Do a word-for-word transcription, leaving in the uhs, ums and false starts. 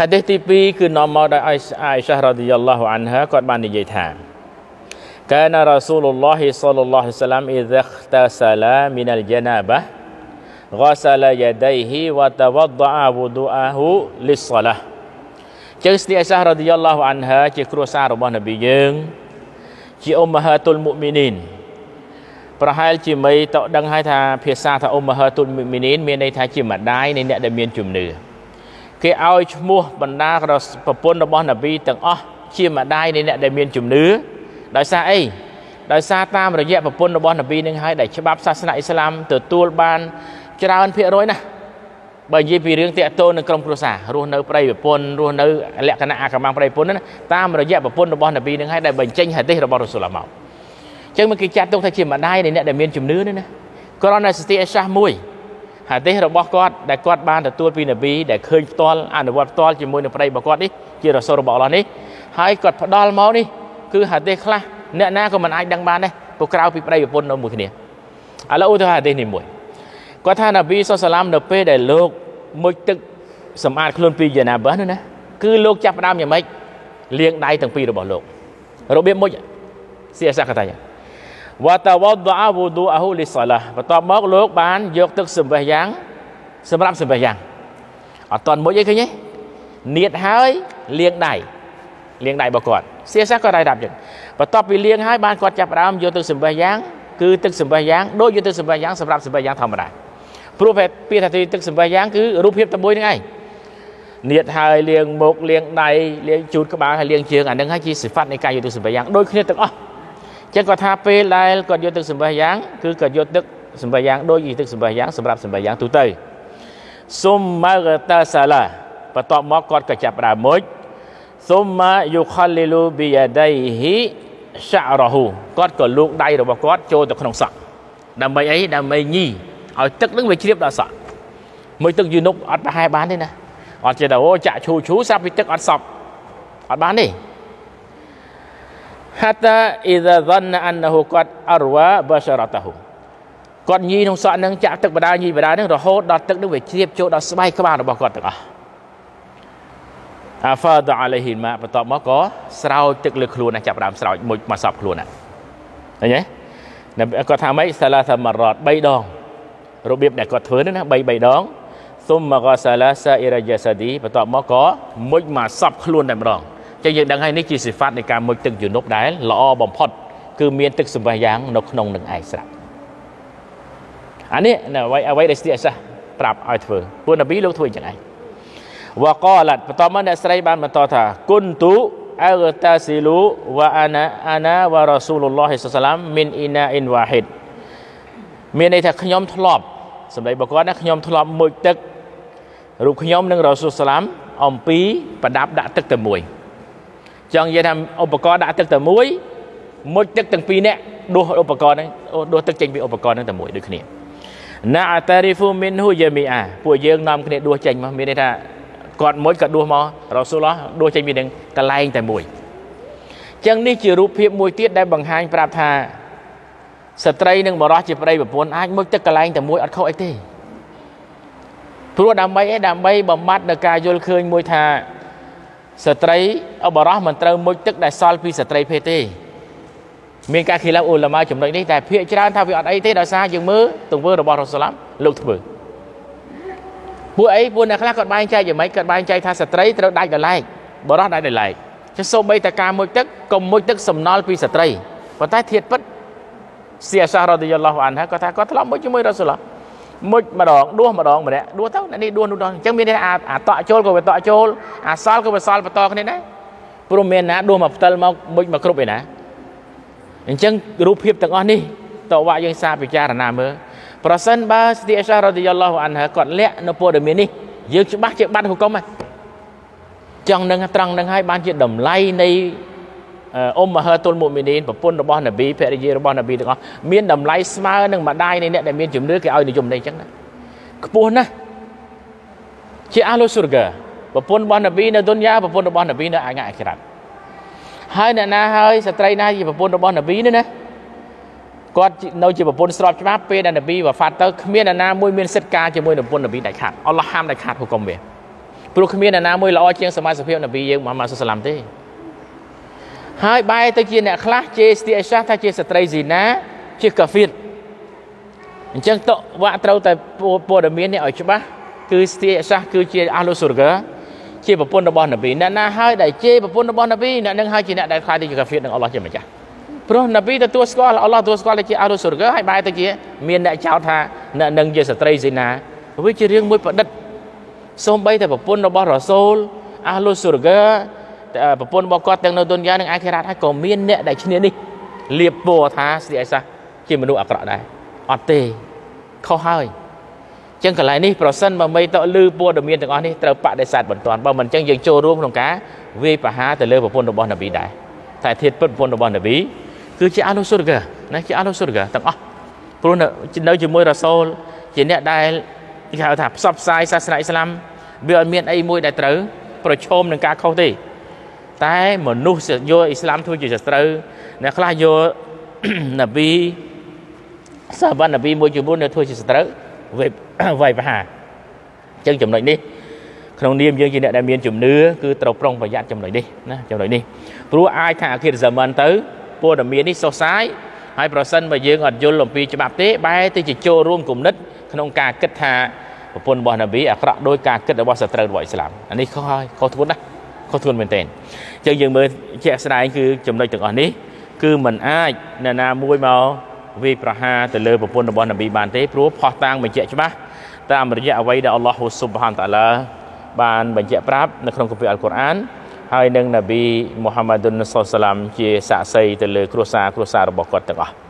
ฮะดีษที่ปีคือนอมอดอิไอชะฮ์รอฎิยัลลอฮุอันฮาก็มานิยายถามกานะรอซูลุลลอฮิศ็อลลัลลอฮุอะลัยฮิวะซัลลัมอิซาตะซะลามินัลญะนาบะฮ์ฆอซะลายะดัยฮิวะตะวัฎฎออวุฎูอะฮูลิศศอลาห์เจ้าอิไอชะฮ์รอฎิยัลลอฮุอันฮาជាគ្រួសាររបស់នប៊ីយើងជាអ៊ុមមាហាតុលមុអ៊មីនីនប្រហែលជាមីតោដឹងហើយថាភាសាថាអ៊ុមមាហាតុលមុអ៊មីនីនមានន័យថាជាម្ដាយនៃអ្នកដែលមានជំនឿគេឲ្យឈ្មោះបណ្ដាប្រពន្ធរបស់នប៊ីទាំងអស់ជាម្ដាយនៃអ្នកដែលមានជំនឿដោយសារអីដោយសារតាមរយៈប្រពន្ធរបស់នប៊ីនឹងហើយដែលច្បាប់សាសនាអ៊ីស្លាមទទួលបានច្រើនភាគរយណាស់បើនិយាយពីរឿងតាក់ទងនឹងក្រុមគ្រួសាររស់នៅប្រិយប្រពន្ធរស់នៅលក្ខណៈអាកម្មប្រិយប្រពន្ធណាតាមរយៈប្រពន្ធរបស់នប៊ីនឹងហើយដែលបញ្ចេញហាឌីសរបស់រ៉ូស៊ូលមកអញ្ចឹងមកគេចាត់ទុកថាជាម្ដាយនៃអ្នកដែលមានជំនឿនេះណាគ្រាន់តែសតិអេសាសមួយហាឌីសរបស់គាត់ដែលគាត់បានទទួលពីនប៊ីដែលឃើញផ្ទាល់អនុវត្តផ្ទាល់ជាមួយនឹងប្រិយរបស់គាត់នេះជារ៉ូស៊ូលរបស់អល់ឡោះនេះហើយគាត់ផ្ដាល់មកនេះគឺហាឌីសខ្លះអ្នកណាក៏មិនអាចដឹងបានដែរព្រោះក្រៅពីប្រិយប្រពន្ធនៅមួយគ្នាឥឡូវឧទាហរណ៍ហាឌីសនេះមួយគាត់ថានប៊ីសុសឡាមនៅពេលដែលលោកមុជទឹកសម្អាតខ្លួនពីយ៉ាណាបះនោះណាគឺលោកចាប់ផ្ដើមយ៉ាងម៉េចលាងដៃទាំងពីររបស់លោករបៀបមុជសៀសាកតាយ៉ាវ៉ាតាវ៉ាដអវូឌូអហ៊ូលីសាឡាបន្ទាប់មកលោកបានយកទឹកសម្បះយ៉ាងសម្រាប់សម្បះយ៉ាងអត់តន់មុជអីឃើញទេនៀតហើយលាងដៃលាងដៃរបស់គាត់សៀសាក៏ដៃដាប់ចឹងបន្ទាប់ពីលាងហើយបានគាត់ចាប់ផ្ដើមយកទឹកសម្បះយ៉ាងគឺទឹកសម្បះយ៉ាងដូចយកទឹកសម្បះយ៉ាងសម្រាប់សម្បះយ៉ាងធម្មតាព្រោះពាក្យថាទឹកសម្បះយ៉ាងគឺរូបភាពតែមួយហ្នឹងឯងនៀតហើយលាងមុខលាងដៃលាងជូតក្បាលហើយលាងជើងអាហ្នឹងហើយជាសិហ្វាត់នៃការយកទឹកសម្បះយ៉ាងដូចគ្នាទាំងអស់អញ្ចឹងគាត់ថាពេលដែលគាត់យកទឹកសម្បះយ៉ាងគឺគាត់យកទឹកសម្បះយ៉ាងដូចជាទឹកសម្បះយ៉ាងសម្រាប់សម្បះយ៉ាងទូទៅសុមម៉ាតាសាឡាបន្ទាប់មកគាត់ក៏ចាប់ដើមមុជសុមម៉ាយូខលលូប៊ីយ៉ាដៃហ៊ីឆារ៉ូហ៊ូគាត់ក៏លូកដៃរបស់គាត់ចូលទៅក្នុងសក់ដើម្បីអីដើម្បីញីឲ្យទឹកនឹងវាជ្រាបដល់សក់មួយទឹកយូនុកអត់ប្រហែលបានទេណាអត់ចេះតែអូចាក់ឈូឈូស្រាប់ពីទឹកអត់សប់អត់បានទេហាតាអ៊ីហ្សាហ្នអានណូកាត់អរវ៉ាបាសរ៉ាតាហ៊ូគាត់ញីក្នុងសក់នឹងចាក់ទឹកបដាញីបដានឹងរហូតដល់ទឹកនឹងវាជ្រាបចូលដល់ស្បែកក្បាលរបស់គាត់ទាំងអស់អាហ្វាដអាឡៃហ៊ីម៉ាបន្ទាប់មកក៏ស្រោចទឹកលើខ្លួនណាចាប់ដើមស្រោចមួយមកសប់ខ្លួនណាឃើញទេគាត់ថាម៉េចសាឡាសាម៉ារ៉ាត3ដងរបៀបដែលគាត់ធ្វើនោះណា3 3ដងសុមមកសាឡាសាអ៊ីរ៉ាយ៉ាសាឌីបន្ទាប់មកក៏មុជមកសពខ្លួនតែម្ដងអញ្ចឹងយើងដឹងហើយនេះជាសិហ្វាត់នៃការមុជទឹកយូនុបដែលល្អបំផុតគឺមានទឹកសម្បះយ៉ាងនៅក្នុងនឹងឯងស្រាប់អានេះអ្វីអ្វីដែលស្ទីអសាប្រាប់ឲ្យធ្វើពួកនប៊ីលោកធ្វើយ៉ាងឯងវ៉ាកោឡាត់បន្ទាប់មកអ្នកស្រីបានបន្តថាគុនទូអើតាស៊ីលូវ៉ាអាណាអាណាវ៉ារ៉ូស៊ូលុលឡោះសឡាមមីនអ៊ីណាអ៊ីនវ៉ាហ៊ីតមានន័យថាខ្ញុំធ្លាប់សម្ដីរបស់គាត់ណាខ្ញុំធ្លាប់មុជទឹករូបខ្ញុំនិងរ៉ូស៊ូលសឡាមអំពីប្រដាប់ដាក់ទឹកតែមួយចង់និយាយថាឧបករណ៍ដាក់ទឹកតែមួយមុជទឹកទាំងពីរនាក់ដួសឧបករណ៍ហ្នឹងដួសទឹកចេញពីឧបករណ៍ហ្នឹងតែមួយដូចគ្នាណាអតារីហ្វូមីនហ៊ូយាមីអាពួកយើងនាំគ្នាដួសចេញមកមានន័យថាគាត់មុជក៏ដួសមករ៉ូស៊ូលឡោះដួសចេញពីនឹងកន្លែងតែមួយអញ្ចឹងនេះជារូបភាពមួយទៀតដែលបង្ហាញប្រាប់ថាស្ត្រីនិងបរិសុទ្ធជាប្តីប្រពន្ធអាចមុជទឹកកន្លែងតែមួយអត់ខុសអីទេព្រោះដើម្បីអីដើម្បីបំបត្តិដល់ការយល់ឃើញមួយថាស្ត្រីអបរិសុទ្ធមិនត្រូវមុជទឹកដែលសល់ពីស្ត្រីភេទទេមានការខិលាអ៊ូឡាម៉ាចំណុចនេះតែភាគច្រើនថាវាអត់អីទេដោយសារយើងមើលទង្វើរបស់រ៉ូស៊ូលឡាលោកធ្វើពួកអីពួកអ្នកខ្លះគាត់បែងចែកយ៉ាងម៉េចគាត់បែងចែកថាស្ត្រីត្រូវដាច់ដោយឡែកបរិសុទ្ធដាច់ដោយឡែកចឹងសូម្បីតែការមុជទឹកក៏មុជទឹកសំណល់ពីស្ត្រីប៉ុន្តែធាតុពិតសៀអសារ៉ាឌីយ៉ាឡោះអានហៅគាត់ថាគាត់ធ្លាប់មុជជាមួយរ៉ូស៊ូលឡាមុជម្ដងដួសម្ដងម្នាក់ដួសទៅនេះដួសនោះដងអញ្ចឹងមានអាអាតក់ចូលក៏វាតក់ចូលអាសល់ក៏វាសល់បន្តគ្នាដែរព្រោះមានណាដួសមកផ្ទិលមកមុជមកគ្រប់ឯណាអញ្ចឹងរូបភាពទាំងអស់នេះតើវ៉ាយើងសាពិចារណាមើលប្រសិនបើស្ទីអសារ៉ាឌីយ៉ាឡោះអានហៅគាត់លាក់នៅព័ត៌មាននេះយើងច្បាស់ជាបាត់ហុកុំហ្នឹងចង់នឹងត្រង់នឹងហើយបានជាតម្លៃនៃអ៊ុមមាហាតុលមុអ៊មីនីនប្រពន្ធរបស់នប៊ីភរិយារបស់នប៊ីទាំងអស់មានតម្លៃស្មើនឹងម្ដាយនៃអ្នកដែលមានជំនឿគេឲ្យនិយមន័យចឹងណាខ្ពស់ណាស់ជាអាហ្លូស៊ូរហ្កាប្រពន្ធរបស់នប៊ីនៅឌុនយ៉ាប្រពន្ធរបស់នប៊ីនៅអាខិរ៉ាតហើយអ្នកណាហើយស្ត្រីណាជាប្រពន្ធរបស់នប៊ីនោះណាគាត់នៅជាប្រពន្ធស្របច្បាប់ពេលដែលនប៊ីវ៉ាហ្វាត់ទៅគ្មានអ្នកណាមួយមានសិទ្ធិការជាមួយនឹងប្រពន្ធនប៊ីដាច់ខាតអល់ឡោះហាមដាច់ខាតហុកុំវា ព្រោះ គ្មាន អ្នកណា មួយ ល្អ ជាង សមត្ថភាព នប៊ី យើង មុហាម៉ាត់ សុលឡាម ទេ ហើយ បែរ ទៅ ជា អ្នក ខ្លះ ជេរ ស្ទាក់ អេសាស ថា ជា ស្ត្រី ស៊ីណា ជា កាហ្វិរ អញ្ចឹង តុ វ៉ាក់ ត្រូវ តែ ព័ត៌មាន នេះ ឲ្យ ច្បាស់ គឺ ស្ទាក់ អេសាស គឺជា អាហ្លុ សុរហ្គា ជា ប្រពន្ធ របស់ នប៊ី អ្នក ណា ហើយ ដែល ជេរ ប្រពន្ធ របស់ នប៊ី អ្នក នឹង ហើយ ជា អ្នក ដែល ខ្លាច ជា កាហ្វិរ នឹង អល់ឡោះ ជា ម្ចាស់ ព្រោះ នប៊ី ទទួល ស្គាល់ អល់ឡោះ ទទួល ស្គាល់ ជា អាហ្លុ សុរហ្គា ហើយ បែរ ទៅ ជា មាន អ្នក ចោទ ថា អ្នក នឹង ជា ស្ត្រី ស៊ីណា វា ជា រឿង មួយ ប្រឌិត Sombai ta perpun robah rasul ahlu surga perpun bok kot teng no dunya nang akhirat hai ko mien nek dai chnie ni liep po tha sri aisah che manu akrok dai ot te kho hai cheng kalai ni prosen ba mei to lư podamien teng os ni treu padesat bonton ba men cheng yeung chou ruom knong ka wei paha te lư perpun robah nabi dai thai thiet put perpun robah nabi kư che ahlu surga na che ahlu surga teng os pro no chimoi rasul che nek dai ke hau tha phsop sai sasana islam វាអត់មានអីមួយដែលត្រូវប្រឈមនឹងការខុសទេតែមនុស្សយោអ៊ីស្លាមធ្វើជាសត្រូវអ្នកខ្លះយកនប៊ីសាវ៉ាននប៊ីមួយចំនួនធ្វើជាសត្រូវវេវ៉ៃវ៉ាចឹងចំណុចនេះក្នុងនាមយើងជាអ្នកដែលមានជំនឿគឺត្រូវប្រុងប្រយ័ត្នចំណុចនេះណាចំណុចនេះព្រោះអាចថាអាខិរហ្សាម៉ានទៅពលរដ្ឋមាននេះសុសសាយហើយប្រសិនបើយើងអត់យល់អំពីច្បាប់ទេបែរទៅជាចូលរួមគំនិតក្នុងការគិតថា ប្រពន្ធរបស់នប៊ីអាក្រក់ដោយការគិតរបស់សត្រូវរបស់អ៊ីស្លាមអានេះខុសហើយខុសធ្ងន់ណាស់ខុសធ្ងន់មែនទែនអញ្ចឹងយើងមើលជាក់ស្ដែងគឺចំណុចទាំងអស់នេះគឺមិនអាចណាណាមួយមកវិប្រហាទៅលើប្រពន្ធរបស់នប៊ីបានទេព្រោះផោះតាំងបញ្ជាក់ច្បាស់តាមរយៈអ្វីដែលអល់ឡោះហ៊ូស៊ុបហានតាអាឡាបានបញ្ជាក់ប្រាប់នៅក្នុងគម្ពីរអល់កុរអានហើយនឹងនប៊ីមូហាម៉ាឌុន សល្លល្លាហ៍ អាឡៃហ៊ីវ៉ាសល្លាមជាសាក្សីទៅលើគ្រួសារគ្រួសាររបស់គាត់ទាំងអស់